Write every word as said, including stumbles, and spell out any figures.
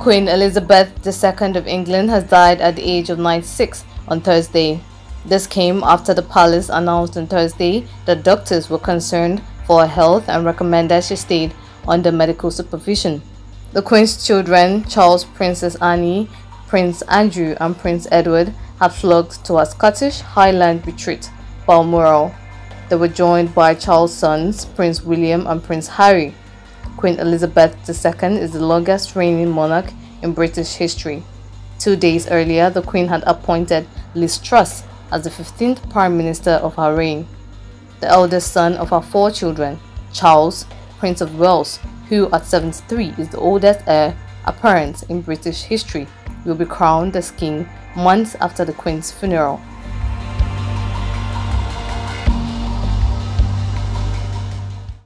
Queen Elizabeth the Second of England has died at the age of ninety-six on Thursday. This came after the palace announced on Thursday that doctors were concerned for her health and recommended she stayed under medical supervision. The Queen's children, Charles, Princess Anne, Prince Andrew and Prince Edward, had flocked to her Scottish Highland retreat, Balmoral. They were joined by Charles' sons, Prince William and Prince Harry. Queen Elizabeth the Second is the longest reigning monarch in British history. Two days earlier, the Queen had appointed Liz Truss as the fifteenth Prime Minister of her reign. The eldest son of her four children, Charles, Prince of Wales, who at seventy-three is the oldest heir apparent in British history, will be crowned as king months after the Queen's funeral.